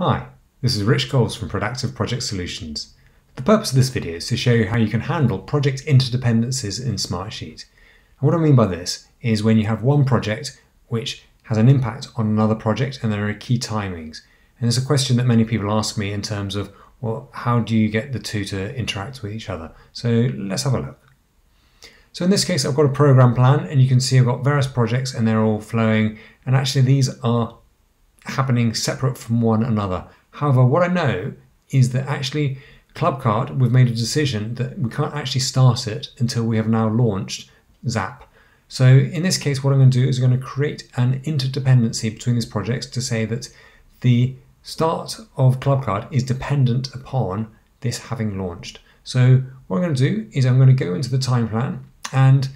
Hi, this is Rich Coles from Productive Project Solutions. The purpose of this video is to show you how you can handle project interdependencies in Smartsheet. And what I mean by this is when you have one project which has an impact on another project and there are key timings. And it's a question that many people ask me in terms of, well, how do you get the two to interact with each other? So let's have a look. So in this case, I've got a program plan and you can see I've got various projects and they're all flowing. And actually these are happening separate from one another. However, what I know is that actually Clubcard, we've made a decision that we can't actually start it until we have now launched Zap. So in this case, what I'm going to do is I'm going to create an interdependency between these projects to say that the start of Clubcard is dependent upon this having launched. So what I'm going to do is I'm going to go into the time plan, and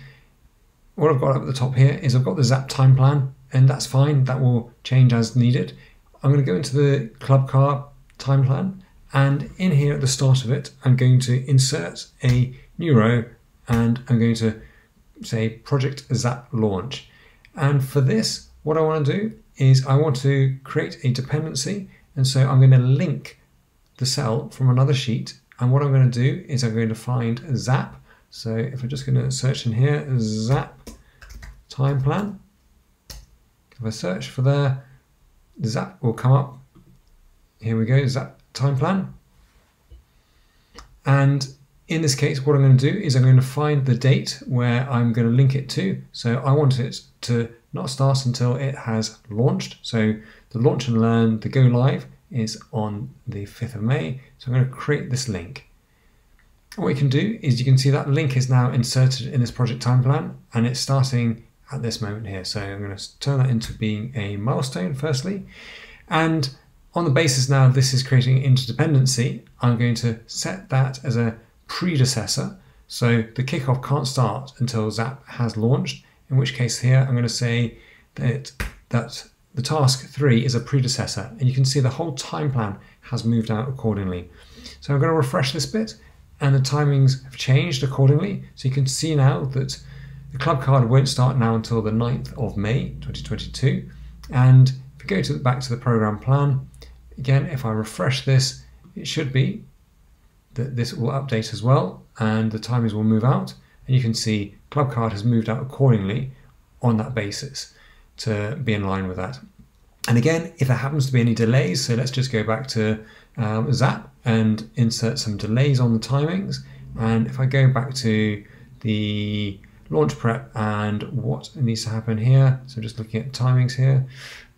what I've got up at the top here is I've got the Zap time plan. And that's fine, that will change as needed. I'm going to go into the Clubcard time plan, and in here at the start of it, I'm going to insert a new row and I'm going to say Project Zap Launch. And for this, what I want to do is I want to create a dependency. And so I'm going to link the cell from another sheet. And what I'm going to do is I'm going to find Zap. So if I'm just going to search in here, Zap time plan. If I search for there, Zap will come up. Here we go, Zap time plan. And in this case, what I'm going to do is I'm going to find the date where I'm going to link it to. So I want it to not start until it has launched. So the launch and learn, the go live is on the 5th of May. So I'm going to create this link. What you can do is you can see that link is now inserted in this project time plan and it's starting at this moment here. So I'm going to turn that into being a milestone firstly. And on the basis now this is creating interdependency, I'm going to set that as a predecessor. So the kickoff can't start until Zap has launched, in which case here I'm going to say that the task 3 is a predecessor. And you can see the whole time plan has moved out accordingly. So I'm going to refresh this bit and the timings have changed accordingly. So you can see now that the Clubcard won't start now until the 9th of May 2022. And if we go back to the program plan, again, if I refresh this, it should be that this will update as well and the timings will move out. And you can see Clubcard has moved out accordingly on that basis to be in line with that. And again, if there happens to be any delays, so let's just go back to Zap and insert some delays on the timings. And if I go back to the launch prep and what needs to happen here. So just looking at timings here.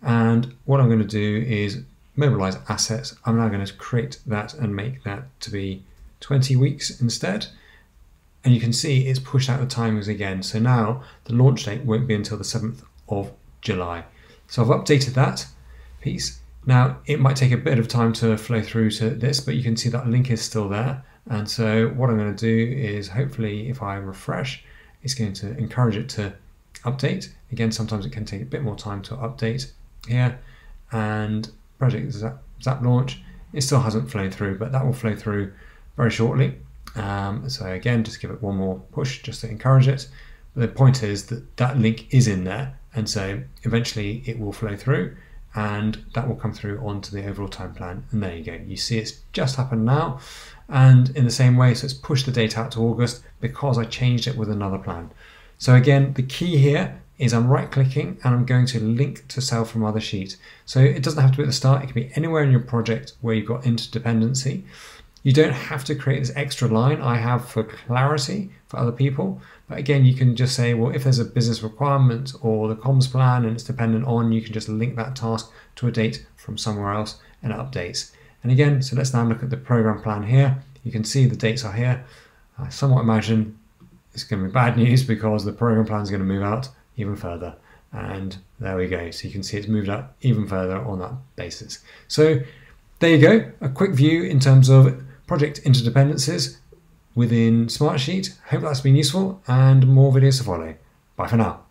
And what I'm going to do is mobilize assets. I'm now going to create that and make that to be 20 weeks instead. And you can see it's pushed out the timings again. So now the launch date won't be until the 7th of July. So I've updated that piece. Now it might take a bit of time to flow through to this, but you can see that link is still there. And so what I'm going to do is hopefully if I refresh, it's going to encourage it to update. Again, sometimes it can take a bit more time to update here. And Project Zap Launch, it still hasn't flown through, but that will flow through very shortly. So again, just give it one more push just to encourage it. But the point is that that link is in there. And so eventually it will flow through and that will come through onto the overall time plan. And there you go. You see it's just happened now. And in the same way, so it's pushed the date out to August because I changed it with another plan. So again, the key here is I'm right clicking and I'm going to link to cell from other sheet. So it doesn't have to be at the start. It can be anywhere in your project where you've got interdependency. You don't have to create this extra line I have for clarity for other people. But again, you can just say, well, if there's a business requirement or the comms plan and it's dependent on, you can just link that task to a date from somewhere else and it updates. And again, so let's now look at the program plan here. You can see the dates are here. I somewhat imagine it's going to be bad news because the program plan is going to move out even further. And there we go. So you can see it's moved up even further on that basis. So there you go, a quick view in terms of project interdependencies within Smartsheet. Hope that's been useful and more videos to follow. Bye for now.